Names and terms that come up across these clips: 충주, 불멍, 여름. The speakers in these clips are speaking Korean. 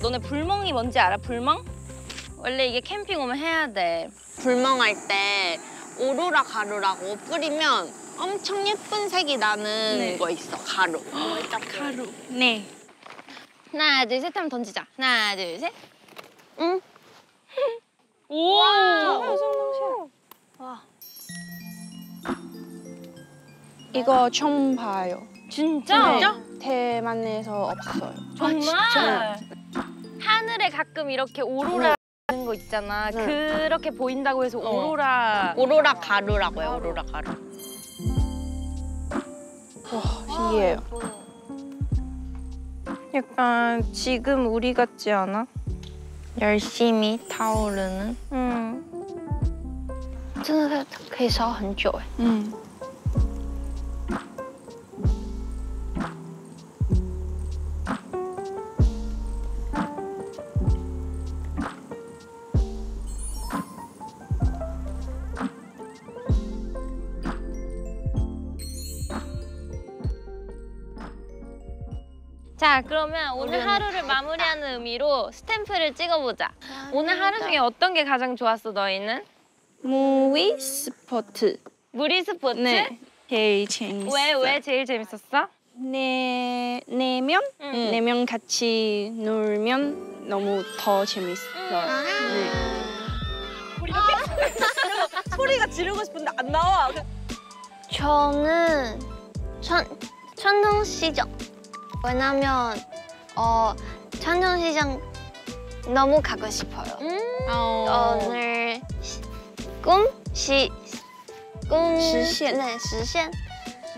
너네 불멍이 뭔지 알아? 불멍? 원래 이게 캠핑 오면 해야 돼. 불멍할 때 오로라 가루라고 뿌리면 엄청 예쁜 색이 나는 네. 거 있어. 가루. 가루. 네. 하나, 둘, 셋 하면 던지자. 하나, 둘, 셋. 응. 오! 와. 이거 처음 봐요. 진짜? 네. 대만에서 없어요. 정말? 아, 진짜? 하늘에 가끔 이렇게 오로라 하는 거 있잖아. 네. 그렇게 보인다고 해서 오로라. 오로라 가루라고 해요. 오로라 가루. 와, 신기해요. 약간 지금 우리 같지 않아? 열심히 타오르는. 응. 真的可以烧很久哎. 응. 자, 그러면 오늘 하루를 마무리하는 의미로 스탬프를 찍어보자. 오늘 하루 중에 어떤 게 가장 좋았어, 너희는? 무이 스포츠. 무리 스포츠? 네. 제일 재밌었어. 왜 제일 재밌었어? 네 명 같이 놀면 너무 더 재밌어요. 네. 소리가 지르고 싶은데 안 나와. 저는 천둥시장. 왜냐면 천둥시장 너무 가고 싶어요. 오늘 시현.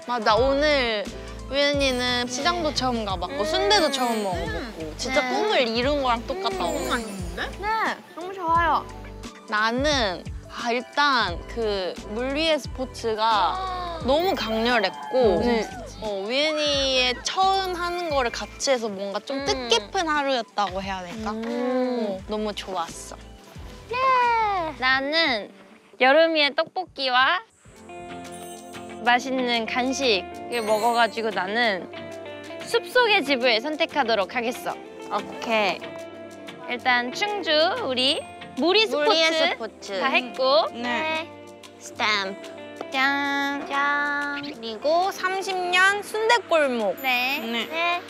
맞아, 오늘 우연이는 시장도 처음 가봤고 순대도 처음 먹어봤고 진짜 네. 꿈을 이룬 거랑 똑같다. 오늘 아닌데? 네, 너무 좋아요. 나는 일단 그 물 위의 스포츠가 너무 강렬했고 우연이의 처음 하는 거를 같이 해서 뭔가 좀 뜻깊은 하루였다고 해야 될까? 너무 좋았어. 예! 나는 여름이의 떡볶이와 맛있는 간식을 먹어가지고 나는 숲속의 집을 선택하도록 하겠어. 오케이. 일단 충주 우리 무리 스포츠 다 했고 네. 스탬프. 짠. 그리고 30년 순댓골목. 네.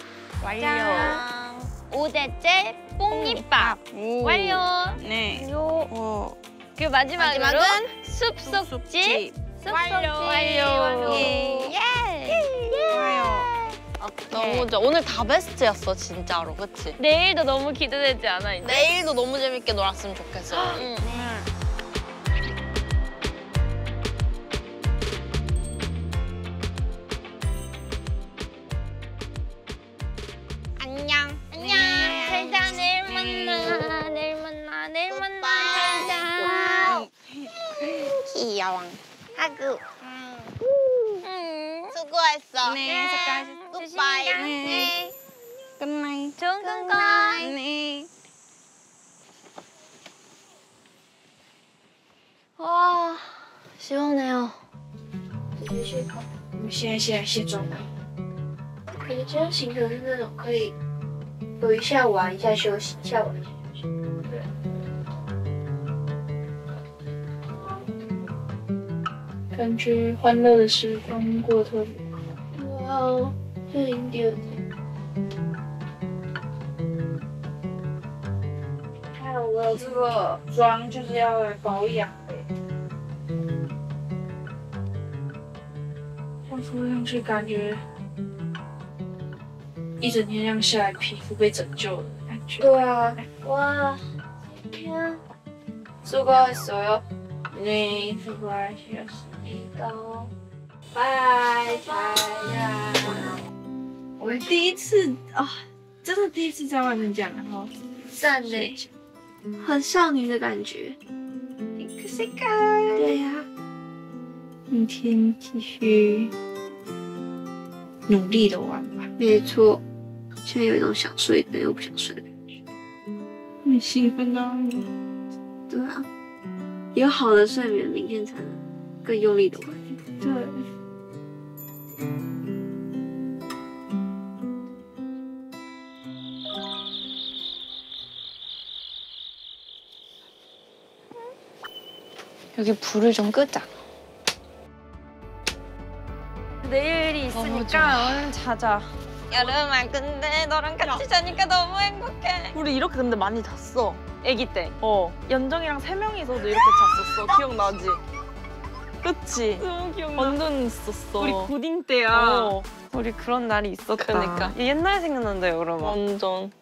완료. 짠. 5대째 뽕잎밥. 완료. 네. 그리고 마지막으로 숲속집. 완료. 예. 너무 좋아. 오늘 다 베스트였어, 진짜로. 그치? 내일도 너무 기대되지 않아, 이제? 내일도 너무 재밌게 놀았으면 좋겠어. 여왕 하구. 수고했어. 네, 수고하셨어. 굿바이. 네. 굿나잇. 좋은 꿈꿔. 네. 와, 시원해요.我们现在是在卸妆吗？可以这样行程是那种可以有一下玩一下休息一下玩一下。 感觉欢乐的时光过特别快。哇，这已经第二天。还有我有这个妆就是要来保养的。这样敷上去感觉一整天这样下来，皮肤被拯救的感觉。对啊，哇，天啊！수고했어요。 네, 수고하셨습니다. 바이, 바이야. 我第一次真的第一次在外面这样，然后很少你的感觉，很可爱。对呀，明天继续努力的玩吧。没错，现在有一种想睡但又不想睡的感觉。很兴奋啊。对啊。 有好的睡眠， 明天才能更用力的玩。对。 여기 불을 좀 끄자. 내일이 있으니까 오늘 자자. 여름아, 근데 너랑 같이 자니까 너무 행복해. 우리 이렇게 근데 많이 잤어, 아기 때. 연정이랑 3명이서도 이렇게 잤었어. 기억나지? 그치? 너무 기억나. 완전 있었어. 우리 고딩 때야. 우리 그런 날이 있었다. 그러니까. 옛날 생각난다요, 그러면. 완전.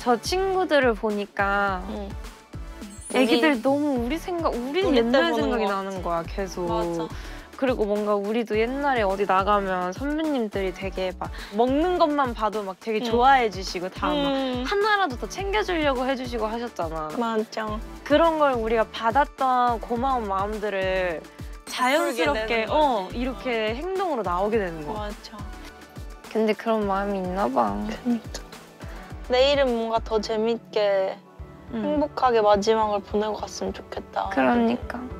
저 친구들을 보니까 애기들 너무 우리 옛날 생각이 나는 거야, 계속. 맞아. 그리고 뭔가 우리도 옛날에 어디 나가면 선배님들이 되게 막 먹는 것만 봐도 막 되게 좋아해 주시고 다 막 하나라도 더 챙겨주려고 해주시고 하셨잖아. 맞죠. 그런 걸 우리가 받았던 고마운 마음들을 자연스럽게 이렇게 행동으로 나오게 되는 거야. 맞죠. 근데 그런 마음이 있나 봐. 그러니까. 내일은 뭔가 더 재밌게 행복하게 마지막을 보내고 갔으면 좋겠다. 그러니까.